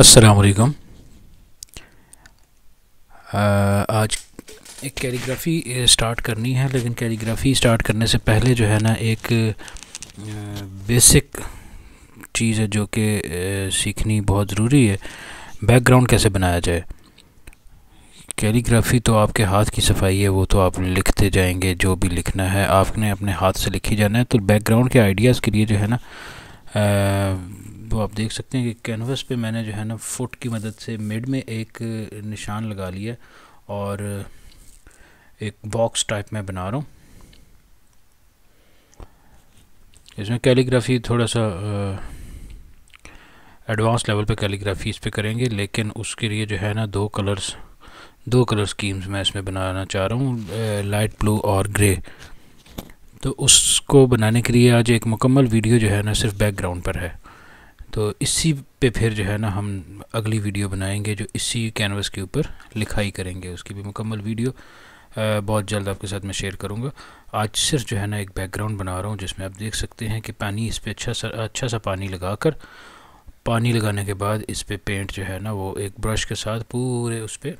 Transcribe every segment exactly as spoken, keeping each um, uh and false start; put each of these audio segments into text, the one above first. अस्सलाम वालेकुम। आज एक कैलीग्राफ़ी स्टार्ट करनी है, लेकिन कैलीग्राफ़ी स्टार्ट करने से पहले जो है ना एक बेसिक चीज़ है जो कि सीखनी बहुत ज़रूरी है। बैकग्राउंड कैसे बनाया जाए। कैलीग्राफ़ी तो आपके हाथ की सफाई है, वो तो आप लिखते जाएंगे, जो भी लिखना है आपने अपने हाथ से लिखी जाना है। तो बैकग्राउंड के आइडियाज़ के लिए जो है ना आ, तो आप देख सकते हैं कि कैनवस पे मैंने जो है ना फुट की मदद से मिड में एक निशान लगा लिया और एक बॉक्स टाइप में बना रहा हूँ। इसमें कैलीग्राफ़ी थोड़ा सा एडवांस लेवल पे कैलीग्राफ़ी इस पे करेंगे, लेकिन उसके लिए जो है ना दो कलर्स दो कलर स्कीम्स मैं इसमें बनाना चाह रहा हूँ, लाइट ब्लू और ग्रे। तो उसको बनाने के लिए आज एक मुकम्मल वीडियो जो है ना सिर्फ बैकग्राउंड पर है, तो इसी पे फिर जो है ना हम अगली वीडियो बनाएंगे जो इसी कैनवस के ऊपर लिखाई करेंगे। उसकी भी मुकम्मल वीडियो बहुत जल्द आपके साथ मैं शेयर करूँगा। आज सिर्फ जो है ना एक बैकग्राउंड बना रहा हूँ जिसमें आप देख सकते हैं कि पानी इस पे अच्छा सा अच्छा सा पानी लगाकर पानी लगाने के बाद इस पे पेंट जो है ना वो एक ब्रश के साथ पूरे उस पर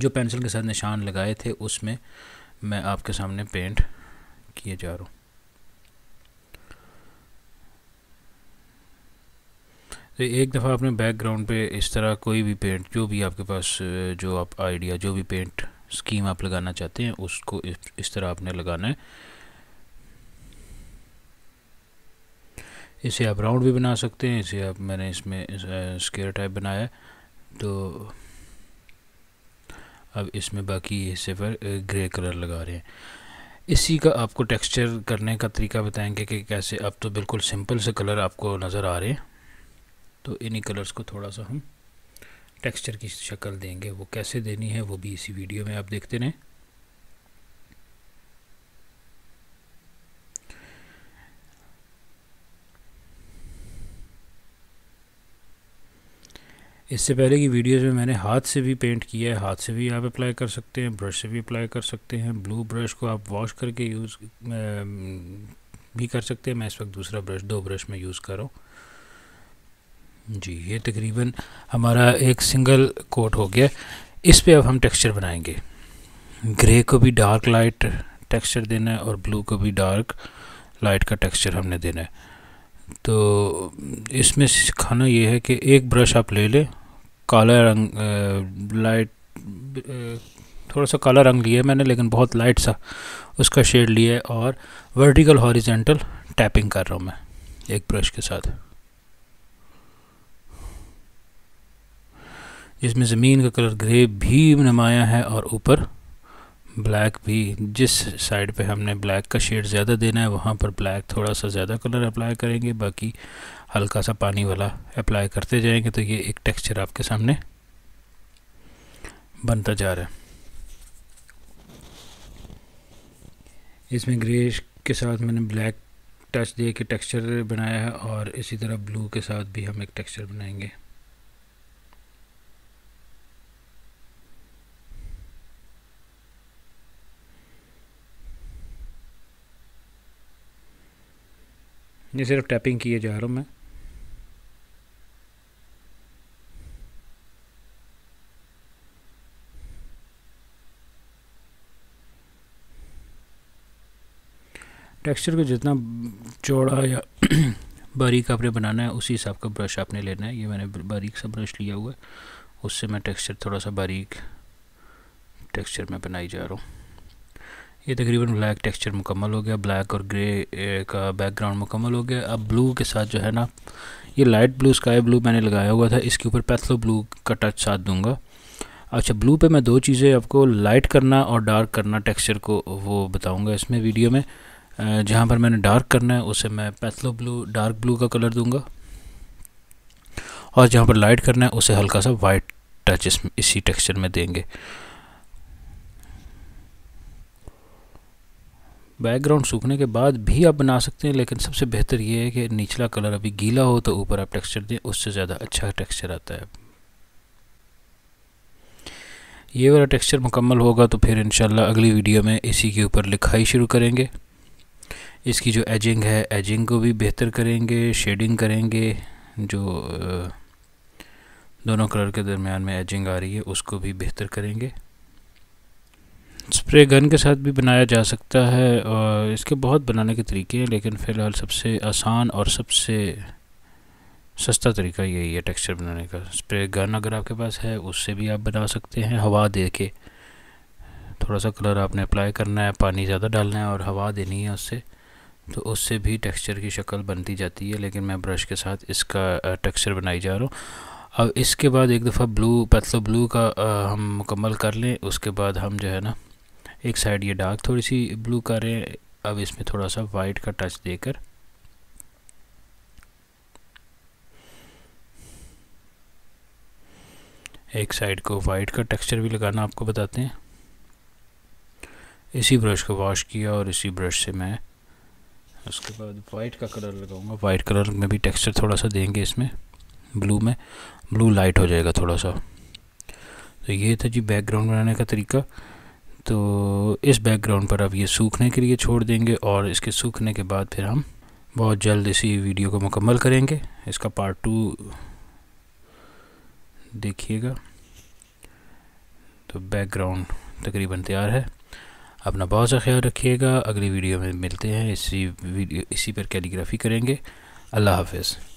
जो पेंसिल के साथ निशान लगाए थे उसमें मैं आपके सामने पेंट किए जा रहा हूँ। तो एक दफ़ा आपने बैकग्राउंड पे इस तरह कोई भी पेंट, जो भी आपके पास जो आप आइडिया जो भी पेंट स्कीम आप लगाना चाहते हैं उसको इस, इस तरह आपने लगाना है। इसे आप राउंड भी बना सकते हैं, इसे आप मैंने इसमें इस, स्क्वायर टाइप बनाया है। तो अब इसमें बाकी हिस्से पर ग्रे कलर लगा रहे हैं। इसी का आपको टेक्सचर करने का तरीका बताएंगे कि कैसे। अब तो बिल्कुल सिंपल से कलर आपको नज़र आ रहे हैं, तो इन्हीं कलर्स को थोड़ा सा हम टेक्सचर की शक्ल देंगे। वो कैसे देनी है वो भी इसी वीडियो में आप देखते रहें। इससे पहले की वीडियोस में मैंने हाथ से भी पेंट किया है, हाथ से भी आप अप्लाई कर सकते हैं, ब्रश से भी अप्लाई कर सकते हैं। ब्लू ब्रश को आप वॉश करके यूज़ भी कर सकते हैं। मैं इस वक्त दूसरा ब्रश दो ब्रश में यूज़ कर रहा हूँ जी। ये तकरीबन हमारा एक सिंगल कोट हो गया। इस पे अब हम टेक्सचर बनाएंगे। ग्रे को भी डार्क लाइट टेक्सचर देना है और ब्लू को भी डार्क लाइट का टेक्सचर हमने देना है। तो इसमें सिखाना ये है कि एक ब्रश आप ले लें, काला रंग लाइट थोड़ा सा काला रंग लिया है मैंने, लेकिन बहुत लाइट सा उसका शेड लिया है और वर्टिकल हॉरिजॉन्टल टैपिंग कर रहा हूँ मैं एक ब्रश के साथ, जिसमें ज़मीन का कलर ग्रे भी नुमाया है और ऊपर ब्लैक भी। जिस साइड पे हमने ब्लैक का शेड ज़्यादा देना है वहाँ पर ब्लैक थोड़ा सा ज़्यादा कलर अप्लाई करेंगे, बाकी हल्का सा पानी वाला अप्लाई करते जाएंगे। तो ये एक टेक्सचर आपके सामने बनता जा रहा है। इसमें ग्रे के साथ मैंने ब्लैक टच दे के टेक्सचर बनाया है और इसी तरह ब्लू के साथ भी हम एक टेक्सचर बनाएंगे। ये सिर्फ टैपिंग किए जा रहा हूँ मैं। टेक्सचर को जितना चौड़ा या बारीक आपने बनाना है उसी हिसाब का ब्रश आपने लेना है। ये मैंने बारीक सा ब्रश लिया हुआ है, उससे मैं टेक्सचर थोड़ा सा बारीक टेक्सचर में बनाई जा रहा हूँ। ये तकरीबन ब्लैक टेक्सचर मुकम्मल हो गया, ब्लैक और ग्रे का बैकग्राउंड मुकम्मल हो गया। अब ब्लू के साथ जो है ना ये लाइट ब्लू स्काई ब्लू मैंने लगाया हुआ था, इसके ऊपर पैथलो ब्लू का टच साथ दूंगा। अच्छा, ब्लू पे मैं दो चीज़ें आपको लाइट करना और डार्क करना टेक्सचर को वो बताऊंगा इसमें वीडियो में। जहाँ पर मैंने डार्क करना है उसे मैं पैथलो ब्लू डार्क ब्लू का कलर दूँगा और जहाँ पर लाइट करना है उसे हल्का सा वाइट टच इस, इसी टेक्सचर में देंगे। बैकग्राउंड सूखने के बाद भी आप बना सकते हैं, लेकिन सबसे बेहतर ये है कि निचला कलर अभी गीला हो तो ऊपर आप टेक्सचर दें, उससे ज़्यादा अच्छा टेक्सचर आता है। ये वाला टेक्सचर मुकम्मल होगा तो फिर इंशाल्लाह अगली वीडियो में इसी के ऊपर लिखाई शुरू करेंगे। इसकी जो एजिंग है एजिंग को भी बेहतर करेंगे, शेडिंग करेंगे, जो दोनों कलर के दरमियान में एजिंग आ रही है, उसको भी बेहतर करेंगे। स्प्रे गन के साथ भी बनाया जा सकता है और इसके बहुत बनाने के तरीके हैं, लेकिन फ़िलहाल सबसे आसान और सबसे सस्ता तरीका यही है टेक्सचर बनाने का। स्प्रे गन अगर आपके पास है उससे भी आप बना सकते हैं, हवा दे के। थोड़ा सा कलर आपने अप्लाई करना है, पानी ज़्यादा डालना है और हवा देनी है उससे, तो उससे भी टेक्सचर की शक्ल बनती जाती है। लेकिन मैं ब्रश के साथ इसका टेक्सचर बनाई जा रहा हूँ। अब इसके बाद एक दफ़ा ब्लू पतलो ब्लू का आ, हम मुकम्मल कर लें, उसके बाद हम जो है ना एक साइड ये डार्क थोड़ी सी ब्लू कर रहे हैं, अब इसमें थोड़ा सा वाइट का टच देकर एक साइड को वाइट का टेक्सचर भी लगाना आपको बताते हैं। इसी ब्रश को वॉश किया और इसी ब्रश से मैं उसके बाद वाइट का कलर लगाऊंगा। वाइट कलर में भी टेक्सचर थोड़ा सा देंगे इसमें, ब्लू में ब्लू लाइट हो जाएगा थोड़ा सा। तो ये था जी बैकग्राउंड बनाने का तरीका। तो इस बैकग्राउंड पर अब ये सूखने के लिए छोड़ देंगे और इसके सूखने के बाद फिर हम बहुत जल्द इसी वीडियो को मुकम्मल करेंगे। इसका पार्ट टू देखिएगा। तो बैकग्राउंड तकरीबन तैयार है। अपना बहुत सा ख्याल रखिएगा, अगली वीडियो में मिलते हैं। इसी वीडियो इसी पर कैलीग्राफी करेंगे। अल्लाह हाफिज़।